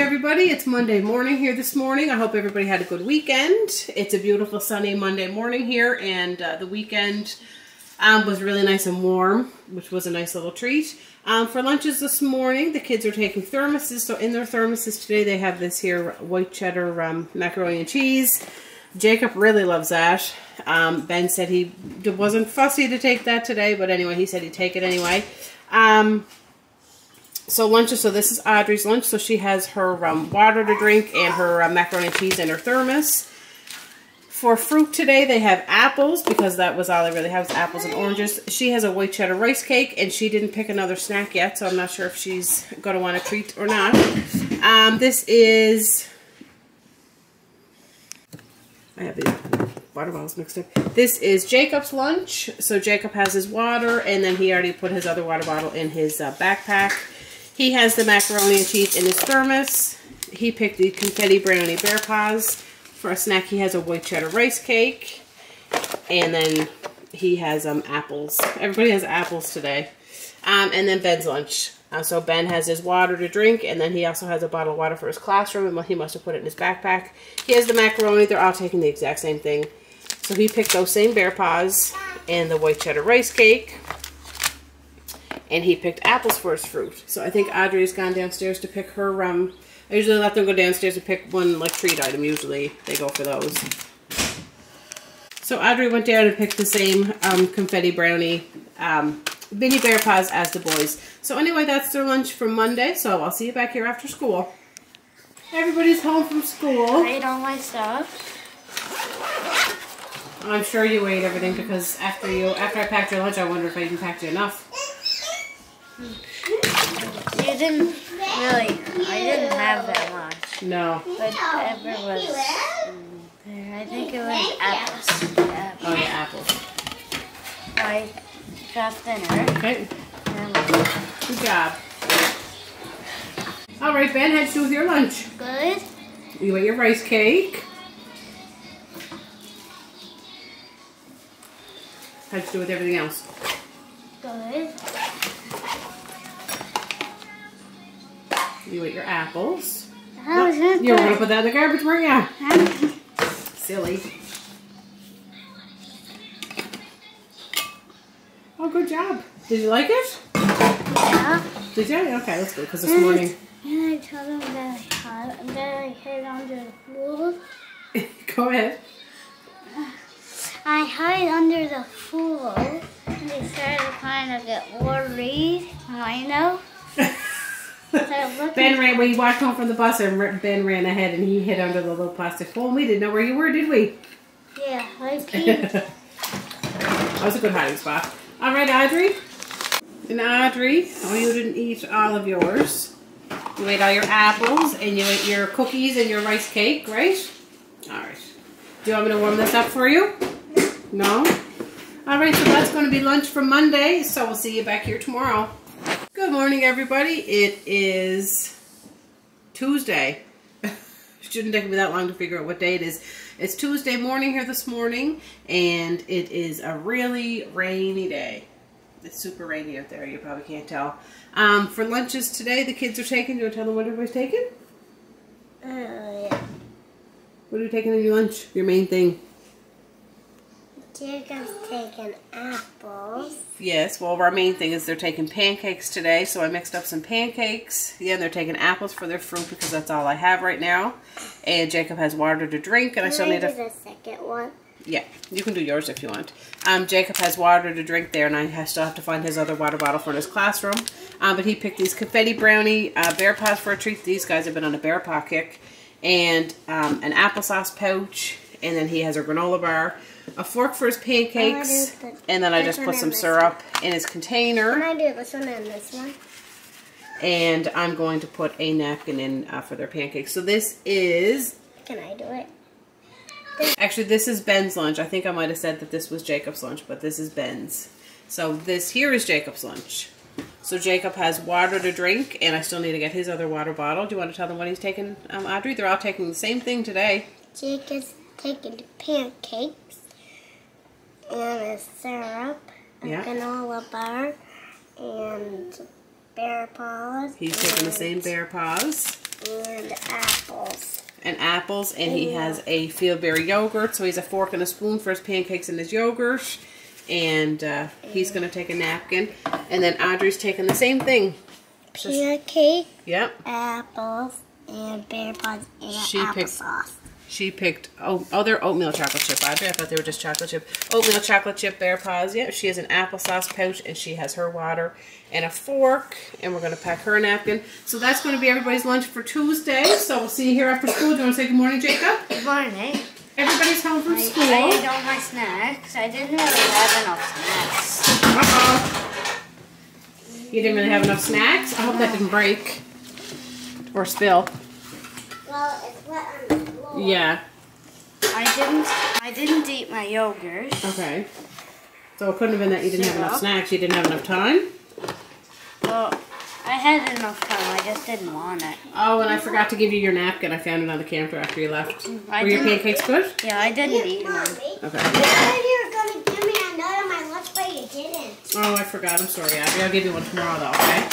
everybody. It's Monday morning here this morning. I hope everybody had a good weekend. It's a beautiful sunny Monday morning here, and the weekend was really nice and warm, which was a nice little treat. For lunches this morning, the kids are taking thermoses. So in their thermoses today, they have this here white cheddar macaroni and cheese. Jacob really loves that. Ben said he wasn't fussy to take that today, but anyway, he said he'd take it anyway. So lunches, so this is Audrey's lunch. So she has her water to drink and her macaroni and cheese in her thermos. For fruit today, they have apples, because that was all they really have, was apples and oranges. She has a white cheddar rice cake, and she didn't pick another snack yet, so I'm not sure if she's going to want a treat or not. This is... I have these water bottles mixed up. This is Jacob's lunch. So Jacob has his water, and then he already put his other water bottle in his backpack. He has the macaroni and cheese in his thermos. He picked the confetti brownie bear paws. For a snack, he has a white cheddar rice cake. And then he has apples. Everybody has apples today. And then Ben's lunch. So Ben has his water to drink, and then he also has a bottle of water for his classroom, and he must have put it in his backpack. He has the macaroni. They're all taking the exact same thing. So he picked those same bear paws and the white cheddar rice cake. And he picked apples for his fruit. So I think Audrey's gone downstairs to pick her, I usually let them go downstairs to pick one, like, treat item. Usually they go for those. So Audrey went down and picked the same confetti brownie mini bear paws as the boys. So anyway, that's their lunch for Monday. So I'll see you back here after school. Everybody's home from school. I ate all my stuff. I'm sure you ate everything, because after I packed your lunch, I wonder if I even packed you enough. You didn't really, I didn't have that much. No. But whatever was there, I think it was apples. Oh, yeah, apples. I got dinner. Okay. Good job. All right, Ben, how'd you do with your lunch? Good. You ate your rice cake. How'd you do with everything else? Good. You ate your apples. Nope. You were going to put that in the garbage, weren't you? Silly. Oh, good job. Did you like it? Yeah. Did you? Okay, let's go, because this morning... And I told him that I had it, and then I hid under the pool. Go ahead. I hid under the pool, and they started trying to get worried. I know. Ben ran, we walked home from the bus, and Ben ran ahead, and he hid under the little plastic bowl. We didn't know where you were, did we? Yeah, I peed. That was a good hiding spot. All right, Audrey. And Audrey, oh, you didn't eat all of yours. You ate all your apples, and you ate your cookies and your rice cake, right? All right. Do you want me to warm this up for you? No? All right, so that's going to be lunch for Monday, so we'll see you back here tomorrow. Good morning, everybody. It is Tuesday. Shouldn't take me that long to figure out what day it is. It's Tuesday morning here this morning, and it is a really rainy day. It's super rainy out there. You probably can't tell. For lunches today, the kids are taking. Do you want to tell them what everybody's taking? Yeah. What are you taking in your lunch? Your main thing? Jacob's taking apples. Yes, well, our main thing is they're taking pancakes today, so I mixed up some pancakes. Yeah, and they're taking apples for their fruit, because that's all I have right now. And Jacob has water to drink, and I still need the second one. Yeah, you can do yours if you want. Jacob has water to drink there, and I still have to find his other water bottle for his classroom. But he picked these confetti brownie bear paws for a treat. These guys have been on a bear paw kick, and an applesauce pouch, and then he has a granola bar. A fork for his pancakes, and then I just put some syrup in his container. Can I do this one and this one? And I'm going to put a napkin in for their pancakes. So this is... Can I do it? Actually, this is Ben's lunch. I think I might have said that this was Jacob's lunch, but this is Ben's. So this here is Jacob's lunch. So Jacob has water to drink, and I still need to get his other water bottle. Do you want to tell them what he's taking, Audrey? They're all taking the same thing today. Jacob's taking the pancakes. And a syrup, a granola bar, and bear paws. He's taking the same bear paws. and apples. And apples, and he has a Fieldberry yogurt, so he's a fork and a spoon for his pancakes and his yogurt. And he's going to take a napkin. And then Audrey's taking the same thing. Pancake, yep. Apples, and berry pods, and applesauce. She picked, oh, they're oatmeal chocolate chip, Audrey. I thought they were just chocolate chip. Oatmeal chocolate chip, berry pods, yep. She has an applesauce pouch, and she has her water and a fork. And we're going to pack her a napkin. So that's going to be everybody's lunch for Tuesday. So we'll see you here after school. Do you want to say good morning, Jacob? Good morning. Everybody's home from school. I ate all my snacks. I didn't really have enough snacks. Uh-oh. You didn't really have enough snacks? I hope that didn't break or spill. Well, it's wet on the floor. Yeah. I didn't eat my yogurt. Okay. So it couldn't have been that you didn't have enough snacks. You didn't have enough time? Well, I had enough time. I just didn't want it. Oh, and I forgot to give you your napkin. I found it on the counter after you left. Were your pancakes good? Yeah, I didn't eat them. Okay. You said you were going to give me another of my lunch, but you didn't. Oh, I forgot. I'm sorry, Abby. I'll give you one tomorrow, though, okay?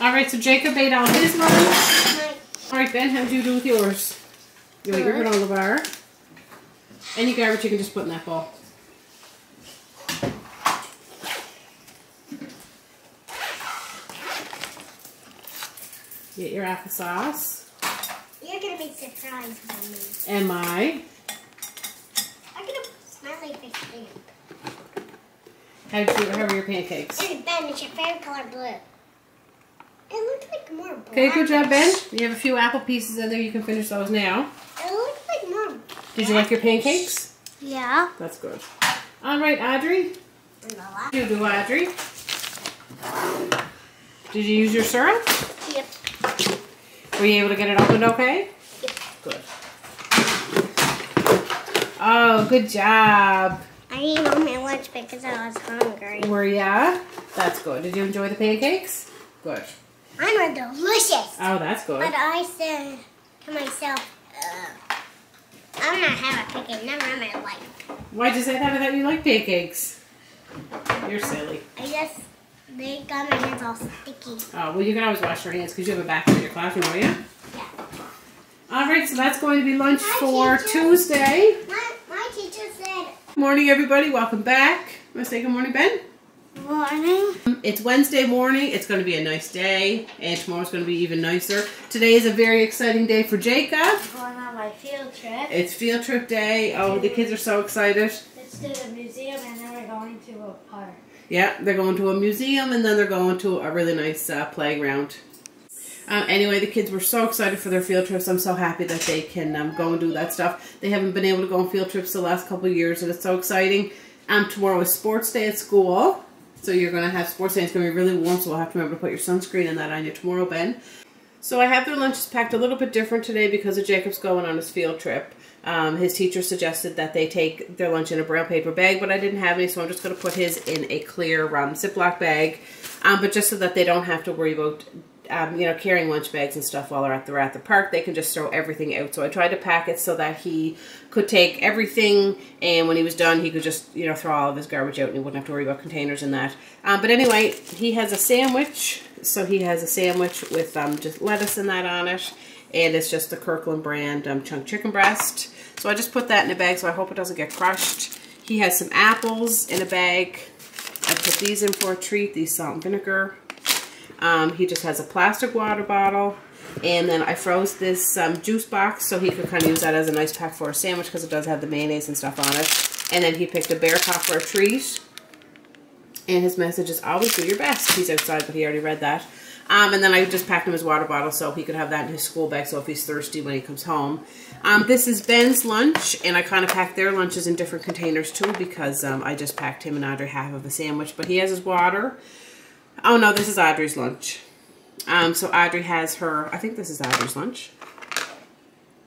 All right, so Jacob ate all his lunch. All right, Ben, how did you do with yours? You ate your granola bar. Any garbage you can just put in that bowl. Get your applesauce. You're going to be surprised by me. Am I? I'm going to smiley face you. How are your pancakes? Hey, Ben, it's your favorite color blue. It looks like more black. Okay, good job, Ben. You have a few apple pieces in there. You can finish those now. It looks like more black. Did you like your pancakes? Yeah. That's good. All right, Audrey. You do, Audrey. Did you use your syrup? Yep. Were you able to get it opened okay? Yep. Good. Oh, good job. I ate all my lunch because I was hungry. Were ya? That's good. Did you enjoy the pancakes? Good. Mine were delicious. Oh, that's good. But I said to myself, I'm not having a pancake never in my life. Why'd you say that? I thought you liked pancakes. You're silly. I just... They got my hands all sticky. Oh, well, you can always wash your hands because you have a bathroom in your classroom, will you? Yeah. All right, so that's going to be lunch for Tuesday. My teacher said... Good morning, everybody. Welcome back. Want to say good morning, Ben? Good morning. It's Wednesday morning. It's going to be a nice day, and tomorrow's going to be even nicer. Today is a very exciting day for Jacob. I'm going on my field trip. It's field trip day. Oh, the kids are so excited. It's to the museum, and then we're going to a park. Yeah, they're going to a museum, and then they're going to a really nice playground. Anyway, the kids were so excited for their field trips. I'm so happy that they can go and do that stuff. They haven't been able to go on field trips the last couple of years, and it's so exciting. Tomorrow is sports day at school, so you're going to have sports day. It's going to be really warm, so we'll have to remember to put your sunscreen and that on you tomorrow, Ben. So I have their lunches packed a little bit different today because of Jacob's going on his field trip. His teacher suggested that they take their lunch in a brown paper bag, but I didn't have any, so I'm just going to put his in a clear Ziploc bag, but just so that they don't have to worry about you know, carrying lunch bags and stuff while they're at the park. They can just throw everything out. So I tried to pack it so that he could take everything, and when he was done, he could just, you know, throw all of his garbage out, and he wouldn't have to worry about containers and that. But anyway, he has a sandwich, so he has a sandwich with just lettuce and that on it. And it's just the Kirkland brand chunk chicken breast. So I just put that in a bag, so I hope it doesn't get crushed. He has some apples in a bag. I put these in for a treat, these salt and vinegar. He just has a plastic water bottle. And then I froze this juice box so he could kind of use that as an ice pack for a sandwich because it does have the mayonnaise and stuff on it. And then he picked a bear paw for a treat. And his message is always do your best. He's outside, but he already read that. And then I just packed him his water bottle so he could have that in his school bag so if he's thirsty when he comes home. This is Ben's lunch, and I kind of packed their lunches in different containers too because I just packed him and Audrey half of a sandwich. But he has his water. Oh no, this is Audrey's lunch. So Audrey has her, I think this is Audrey's lunch.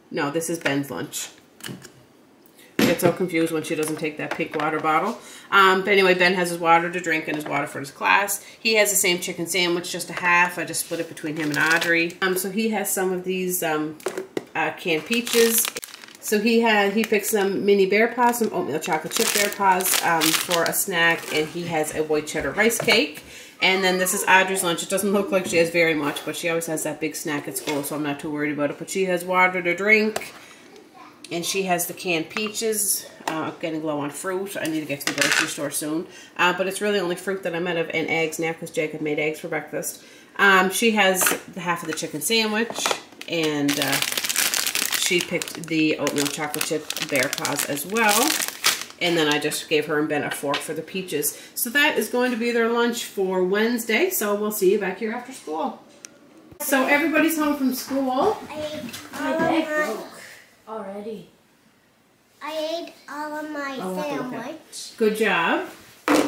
No, this is Ben's lunch. I get so confused when she doesn't take that pink water bottle. But anyway, Ben has his water to drink and his water for his class. He has the same chicken sandwich, just a half. I just split it between him and Audrey. So he has some of these canned peaches. So he picked some mini bear paws, some oatmeal chocolate chip bear paws for a snack, and he has a white cheddar rice cake. And then this is Audrey's lunch. It doesn't look like she has very much, but she always has that big snack at school, so I'm not too worried about it. But she has water to drink, and she has the canned peaches. I'm getting low on fruit. I need to get to the grocery store soon. But it's really only fruit that I'm out of, and eggs now, because Jacob made eggs for breakfast. She has half of the chicken sandwich, and she picked the oatmeal chocolate chip Bear Paws as well. And then I just gave her and Ben a fork for the peaches. So that is going to be their lunch for Wednesday. So we'll see you back here after school. So everybody's home from school. I ate all of my sandwich. Okay. Good job. And I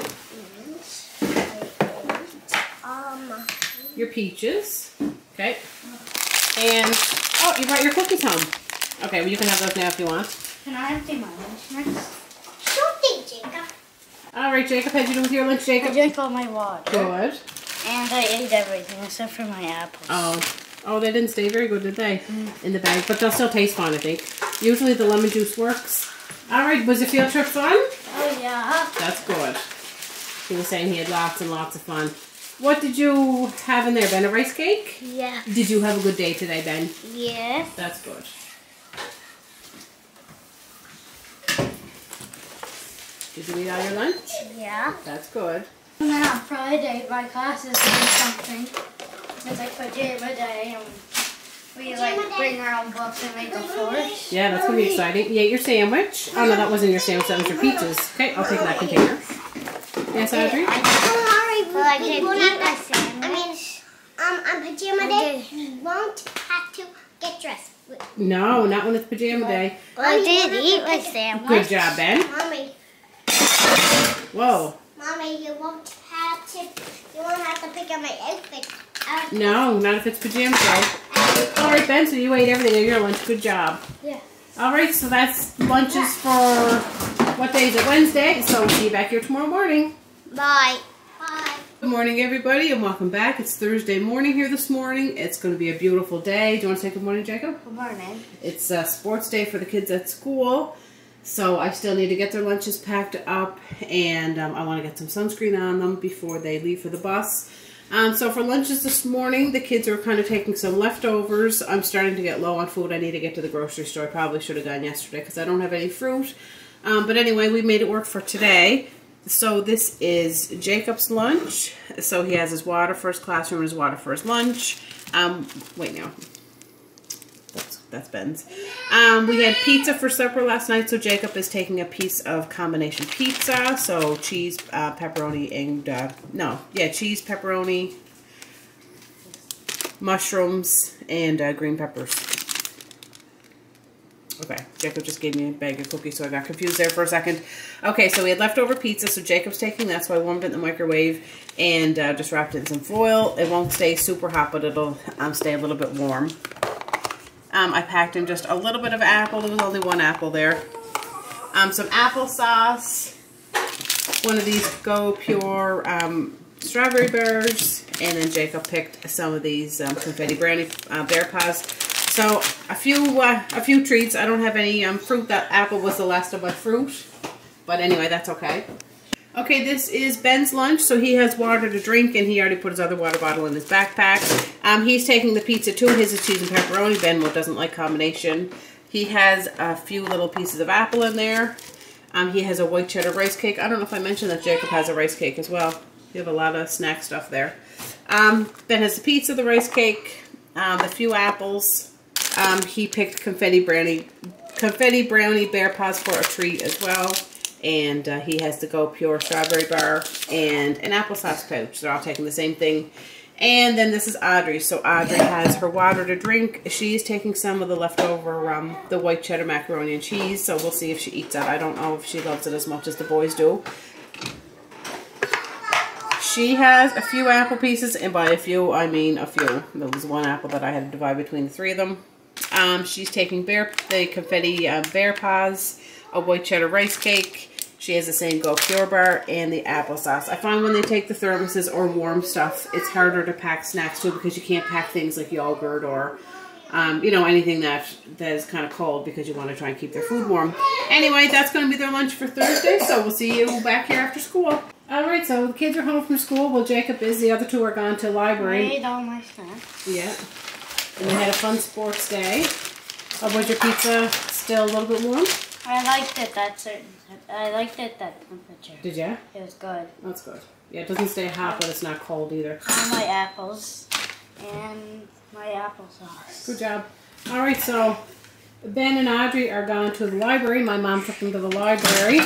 ate all of my... Your peaches. Okay. And, oh, you brought your cookies home. Okay, well, you can have those now if you want. Can I empty my lunch next? Jacob. All right, Jacob, how'd you do with your lunch, Jacob? I drank all my water. Good. And I ate everything except for my apples. Oh, they didn't stay very good, did they? In the bag, but they'll still taste fine, I think. Usually the lemon juice works. All right, was the field trip fun? Oh, yeah. That's good. He was saying he had lots and lots of fun. What did you have in there, Ben? A rice cake? Yeah. Did you have a good day today, Ben? Yes. That's good. Did you eat all your lunch? Yeah. That's good. And then on Friday, my class is doing something. It's like pajama day, and we like bring our own books and make a forest. Yeah, that's going to be exciting. You ate your sandwich. Oh, no, that wasn't your sandwich. That was your peaches. Okay, I'll take that container. Yes, Audrey? I'm sorry, but I didn't eat my sandwich. I mean, on pajama day, you won't have to get dressed. No, not when it's pajama day. Well, I didn't eat my sandwich. Good job, Ben. Mommy. Whoa. Mommy, you won't have to pick up my outfit. No, not if it's pajama day. All right, Ben, so you ate everything in your lunch. Good job. Yeah. All right, so that's lunches for, what day is it? Wednesday. So we'll see you back here tomorrow morning. Bye. Bye. Good morning, everybody, and welcome back. It's Thursday morning here this morning. It's going to be a beautiful day. Do you want to say good morning, Jacob? Good morning. It's a sports day for the kids at school. So I still need to get their lunches packed up, and I want to get some sunscreen on them before they leave for the bus. So for lunches this morning, the kids are kind of taking some leftovers. I'm starting to get low on food. I need to get to the grocery store. I probably should have gone yesterday because I don't have any fruit. But anyway, we made it work for today. So this is Jacob's lunch. So he has his water for his classroom and his water for his lunch. Wait, no. That's Ben's. We had pizza for supper last night, so Jacob is taking a piece of combination pizza. So cheese, pepperoni, and, cheese, pepperoni, mushrooms, and green peppers. Okay, Jacob just gave me a bag of cookies, so I got confused there for a second. Okay, so we had leftover pizza, so Jacob's taking that, so I warmed it in the microwave and just wrapped it in some foil. It won't stay super hot, but it'll stay a little bit warm. I packed in just a little bit of apple. There was only one apple there. Some applesauce, one of these Go Pure strawberry bars, and then Jacob picked some of these confetti brownie Bear Paws. So a few treats. I don't have any fruit. That apple was the last of my fruit, but anyway, that's okay. Okay, this is Ben's lunch, so he has water to drink, and he already put his other water bottle in his backpack. He's taking the pizza too. His is cheese and pepperoni. Ben doesn't like combination. He has a few little pieces of apple in there. He has a white cheddar rice cake. I don't know if I mentioned that Jacob has a rice cake as well. You have a lot of snack stuff there. Ben has the pizza, the rice cake, a few apples. He picked confetti brownie Bear Paws for a treat as well. And he has the Go Pure strawberry bar and an applesauce pouch. They're all taking the same thing. And then this is Audrey. So Audrey has her water to drink. She's taking some of the leftover, the white cheddar macaroni and cheese. So we'll see if she eats that. I don't know if she loves it as much as the boys do. She has a few apple pieces. And by a few, I mean a few. There was one apple that I had to divide between the three of them. She's taking the confetti Bear Paws, a white cheddar rice cake. She has the same Go Pure bar and the applesauce. I find when they take the thermoses or warm stuff, it's harder to pack snacks too, because you can't pack things like yogurt or, anything that is kind of cold, because you want to try and keep their food warm. Anyway, that's going to be their lunch for Thursday, so we'll see you back here after school. Alright, so the kids are home from school. Well, Jacob is. The other two are gone to the library. I ate all my stuff. Yeah. And they had a fun sports day. Oh, was your pizza still a little bit warm? I liked it that certain. I liked it that temperature. Did you? It was good. That's good. Yeah, it doesn't stay hot, but it's not cold either. And my apples. And my applesauce. Good job. Alright, so Ben and Audrey are gone to the library. My mom took them to the library.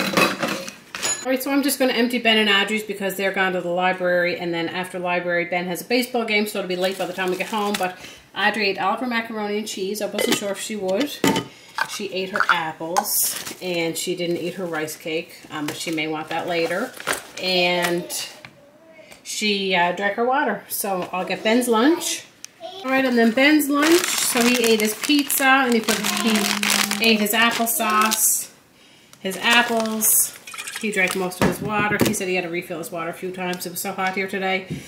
Alright, so I'm just going to empty Ben and Audrey's because they're gone to the library. And then after library, Ben has a baseball game, so it'll be late by the time we get home. But Audrey ate all of her macaroni and cheese. I wasn't sure if she would. She ate her apples, and she didn't eat her rice cake, but she may want that later. And she drank her water, so I'll get Ben's lunch. All right, and then Ben's lunch, so he ate his pizza, and he ate his applesauce, his apples. He drank most of his water. He said he had to refill his water a few times. It was so hot here today. He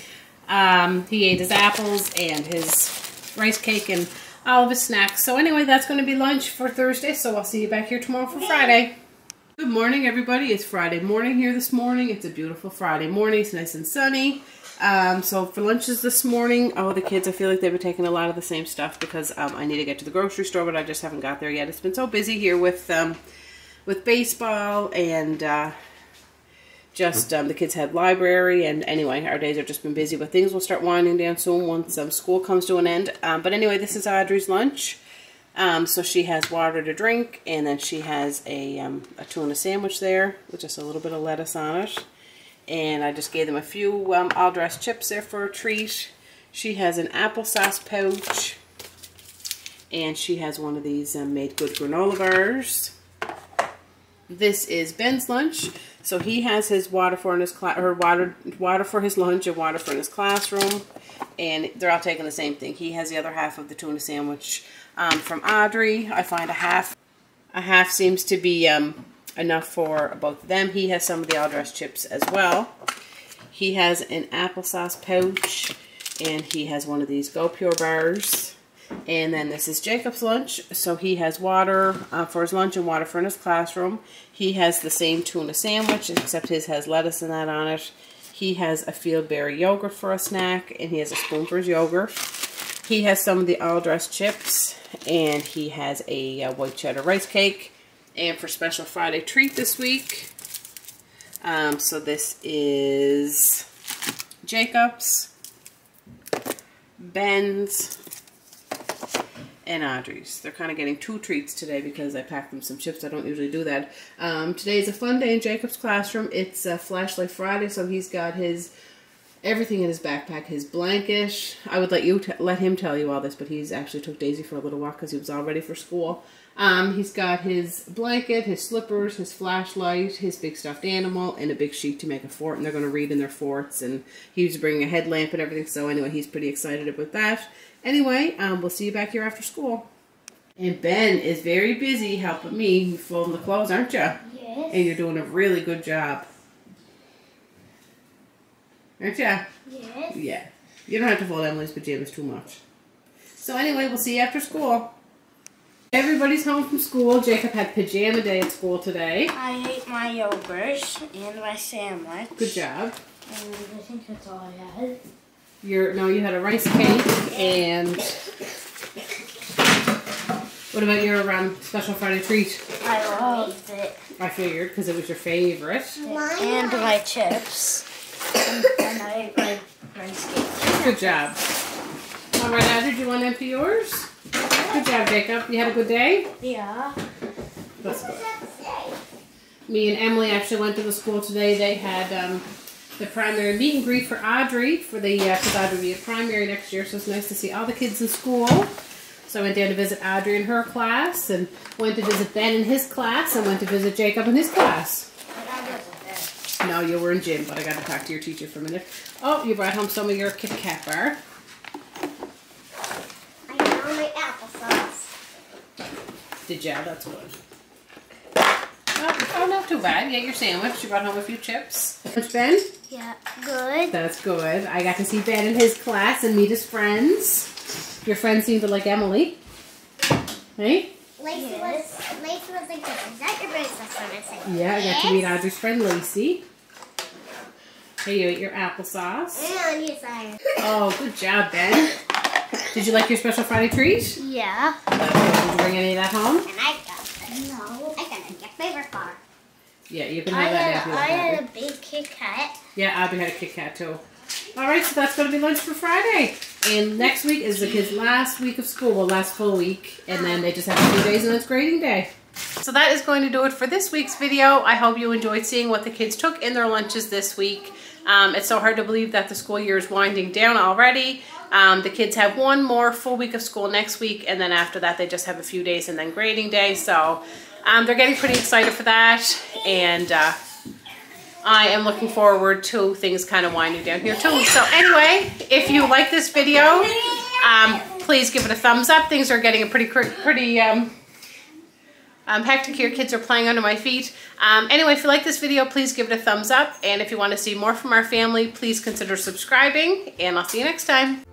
ate his apples and his rice cake and all of his snacks. So anyway, that's going to be lunch for Thursday, so I'll see you back here tomorrow for Friday. Good morning, everybody. It's Friday morning here this morning. It's a beautiful Friday morning. It's nice and sunny. So for lunches this morning, oh, the kids, I feel like they've been taking a lot of the same stuff because I need to get to the grocery store, but I just haven't got there yet. It's been so busy here with baseball and the kids had library, and anyway, our days have just been busy, but things will start winding down soon once school comes to an end. But anyway, this is Audrey's lunch. So she has water to drink, and then she has a tuna sandwich there with just a little bit of lettuce on it. And I just gave them a few all-dressed chips there for a treat. She has an applesauce pouch, and she has one of these Made Good granola bars. This is Ben's lunch. So he has his water for water for his lunch and water for in his classroom, and they're all taking the same thing. He has the other half of the tuna sandwich from Audrey. I find a half seems to be enough for both of them. He has some of the all-dressed chips as well. He has an applesauce pouch, and he has one of these Go Pure bars. And then this is Jacob's lunch, so he has water for his lunch and water for in his classroom. He has the same tuna sandwich, except his has lettuce and that on it. He has a field berry yogurt for a snack, and he has a spoon for his yogurt. He has some of the all-dressed chips, and he has a white cheddar rice cake. And for special Friday treat this week, so this is Jacob's, Ben's, and Audrey's. They're kind of getting two treats today because I packed them some chips. I don't usually do that. Today is a fun day in Jacob's classroom. It's Flashlight Friday, so he's got his everything in his backpack, his blanket. I would let him tell you all this, but he's actually took Daisy for a little walk because he was all ready for school. He's got his blanket, his slippers, his flashlight, his big stuffed animal, and a big sheet to make a fort, and they're going to read in their forts, and he's bringing a headlamp and everything, so anyway, he's pretty excited about that. Anyway, we'll see you back here after school. And Ben is very busy helping me fold the clothes, aren't you? Yes. And you're doing a really good job. Aren't you? Yes. Yeah. You don't have to fold Emily's pajamas too much. So anyway, we'll see you after school. Everybody's home from school. Jacob had pajama day at school today. I ate my yogurt and my sandwich. Good job. And I think that's all I had. You had a rice cake, and what about your special Friday treat? I loved it. I figured, because it was your favorite. And my chips. And I ate my rice cake. Good job. All right, Audrey, do you want to empty yours? Good job, Jacob. You had a good day? Yeah. That's good. Me and Emily actually went to the school today. They had the primary meet and greet for Audrey, because Audrey will be at primary next year, so it's nice to see all the kids in school. So I went down to visit Audrey and her class, and went to visit Ben in his class, and went to visit Jacob in his class. But I wasn't there. No, you were in gym, but I got to talk to your teacher for a minute. Oh, you brought home some of your Kit Kat bar. Did you? That's good. Oh, not too bad. You ate your sandwich. You brought home a few chips. Ben? Yeah, good. That's good. I got to see Ben in his class and meet his friends. Your friends seem to like Emily. Hey? Lacey was like, is that your brother? Yeah, I got to meet Audrey's friend, Lacey. Here, you ate your applesauce. Yeah, I need fire. Oh, good job, Ben. Did you like your special Friday treat? Yeah. Did you bring any of that home? And I got this. No. I got a Jack Flavor bar. Yeah, you can have that. I had a big Kit Kat. Yeah, Abby had a Kit Kat too. All right, so that's going to be lunch for Friday. And next week is the kids' last week of school, well, last full week. And then they just have 2 days and it's grading day. So that is going to do it for this week's video. I hope you enjoyed seeing what the kids took in their lunches this week. It's so hard to believe that the school year is winding down already. The kids have one more full week of school next week, and then after that they just have a few days and then grading day. So they're getting pretty excited for that, and I am looking forward to things kind of winding down here too. So anyway, if you like this video, please give it a thumbs up. Things are getting pretty hectic here. Kids are playing under my feet. Anyway, if you like this video, please give it a thumbs up. And if you want to see more from our family, please consider subscribing. And I'll see you next time.